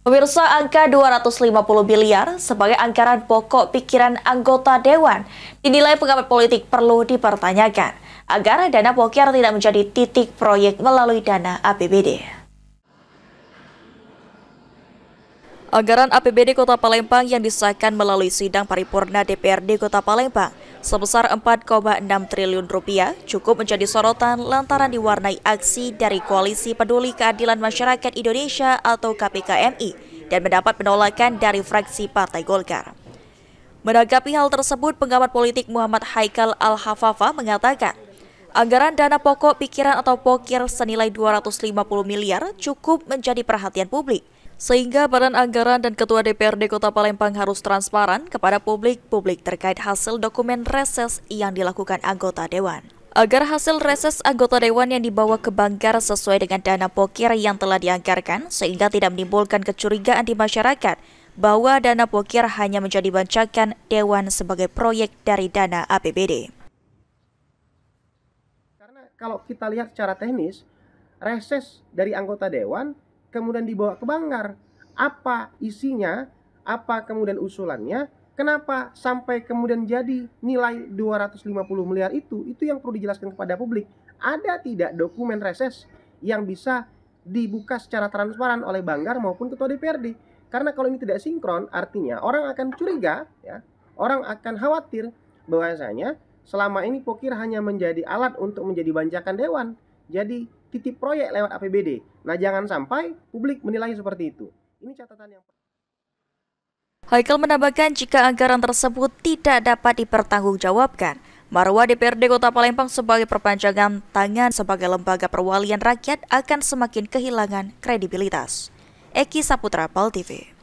Pemirsa, angka 250 miliar sebagai anggaran pokok pikiran anggota Dewan dinilai pengamat politik perlu dipertanyakan agar dana poker tidak menjadi titik proyek melalui dana APBD. Anggaran APBD Kota Palembang yang disahkan melalui sidang paripurna DPRD Kota Palembang sebesar 4,6 triliun rupiah cukup menjadi sorotan lantaran diwarnai aksi dari Koalisi Peduli Keadilan Masyarakat Indonesia atau KPKMI dan mendapat penolakan dari fraksi Partai Golkar. Menanggapi hal tersebut, pengamat politik Muhammad Haikal Al-Hafafa mengatakan, anggaran dana pokok pikiran atau pokir senilai 250 miliar cukup menjadi perhatian publik, sehingga Badan Anggaran dan Ketua DPRD Kota Palembang harus transparan kepada publik terkait hasil dokumen reses yang dilakukan anggota Dewan. Agar hasil reses anggota Dewan yang dibawa ke Banggar sesuai dengan dana pokir yang telah dianggarkan, sehingga tidak menimbulkan kecurigaan di masyarakat bahwa dana pokir hanya menjadi bancakan Dewan sebagai proyek dari dana APBD. Karena kalau kita lihat secara teknis, reses dari anggota Dewan kemudian dibawa ke Banggar, apa isinya, apa kemudian usulannya, kenapa sampai kemudian jadi nilai 250 miliar itu yang perlu dijelaskan kepada publik. Ada tidak dokumen reses yang bisa dibuka secara transparan oleh Banggar maupun Ketua DPRD? Karena kalau ini tidak sinkron, artinya orang akan curiga, ya, orang akan khawatir bahwasanya selama ini pokir hanya menjadi alat untuk menjadi banjakan Dewan. Jadi titip proyek lewat APBD. Nah, jangan sampai publik menilai seperti itu. Ini catatan yang Haikal menambahkan, jika anggaran tersebut tidak dapat dipertanggungjawabkan, marwah DPRD Kota Palembang sebagai perpanjangan tangan sebagai lembaga perwalian rakyat akan semakin kehilangan kredibilitas. Eki Saputra, PAL TV.